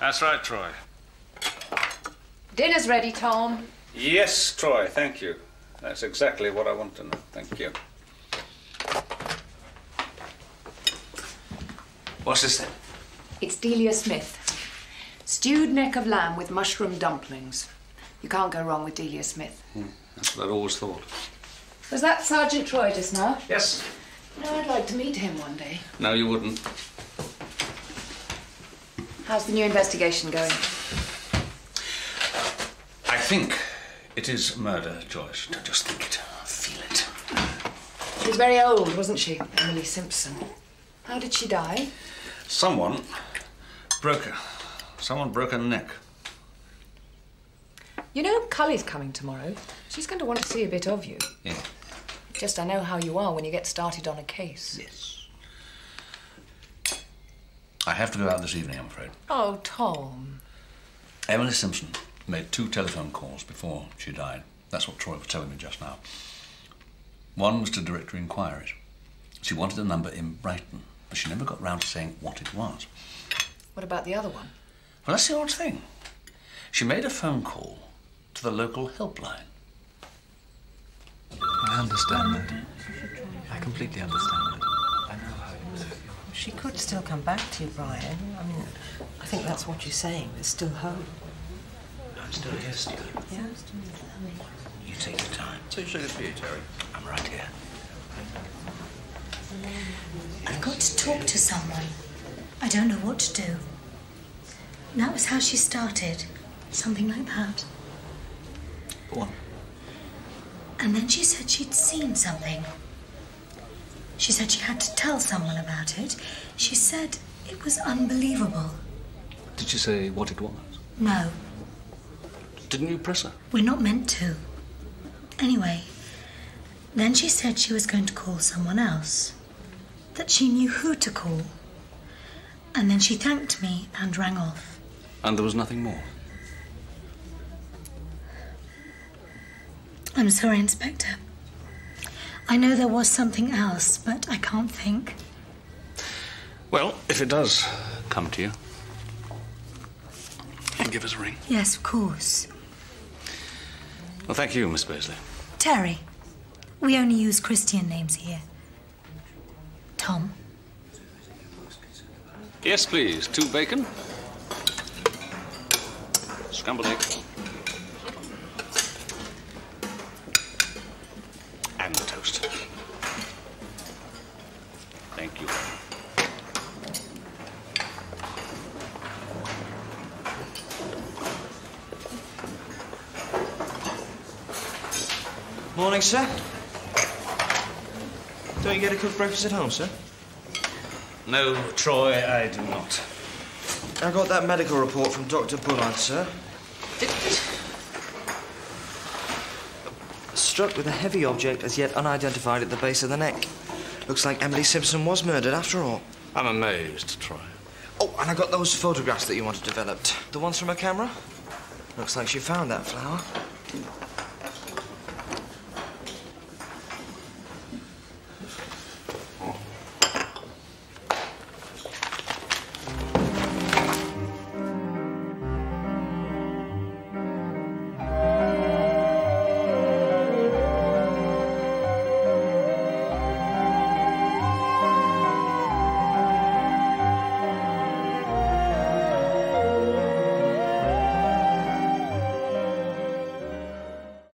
That's right, Troy. Dinner's ready, Tom. Yes, Troy, thank you. That's exactly what I want to know. Thank you. What's this then? It's Delia Smith. Stewed neck of lamb with mushroom dumplings. You can't go wrong with Delia Smith. That's what I've always thought. Was that Sergeant Troy just now? Yes. No, I'd like to meet him one day. No, you wouldn't. How's the new investigation going? I think it is murder, Joyce. Don't just think it, feel it. She was very old, wasn't she, Emily Simpson? How did she die? Someone broke her neck. You know, Cully's coming tomorrow. She's going to want to see a bit of you. Yeah. Just I know how you are when you get started on a case. Yes. I have to go out this evening, I'm afraid. Oh, Tom. Emily Simpson made 2 telephone calls before she died. That's what Troy was telling me just now. One was to Directory Inquiries. She wanted a number in Brighton, but she never got round to saying what it was. What about the other one? Well, that's the odd thing. She made a phone call to the local helpline. I understand that. I completely understand that. I know how you feel. She could still come back to you, Brian. I mean, I think that's what you're saying. There's still hope. I'm still here, Stephen. Yeah? You take your time. Two sugars for you, Terry. I'm right here. I've got to talk to someone. I don't know what to do. And that was how she started. Something like that. Go on. And then she said she'd seen something. She said she had to tell someone about it. She said it was unbelievable. Did she say what it was? No. Didn't you press her? We're not meant to. Anyway, then she said she was going to call someone else. That she knew who to call. And then she thanked me and rang off. And there was nothing more? I'm sorry, Inspector. I know there was something else, but I can't think. Well, if it does come to you, you can give us a ring. Yes, of course. Well, thank you, Miss Baisley. Terry, we only use Christian names here. Tom. Yes, please. 2 bacon. Scrambled egg. And the toast. Thank you. Morning, sir. Don't you get a cooked breakfast at home, sir? No, Troy, I do not. I got that medical report from Dr. Bullard, sir. Struck with a heavy object as yet unidentified at the base of the neck. Looks like Emily Simpson was murdered after all. I'm amazed, Troy. Oh, and I got those photographs that you wanted developed. The ones from her camera? Looks like she found that flower.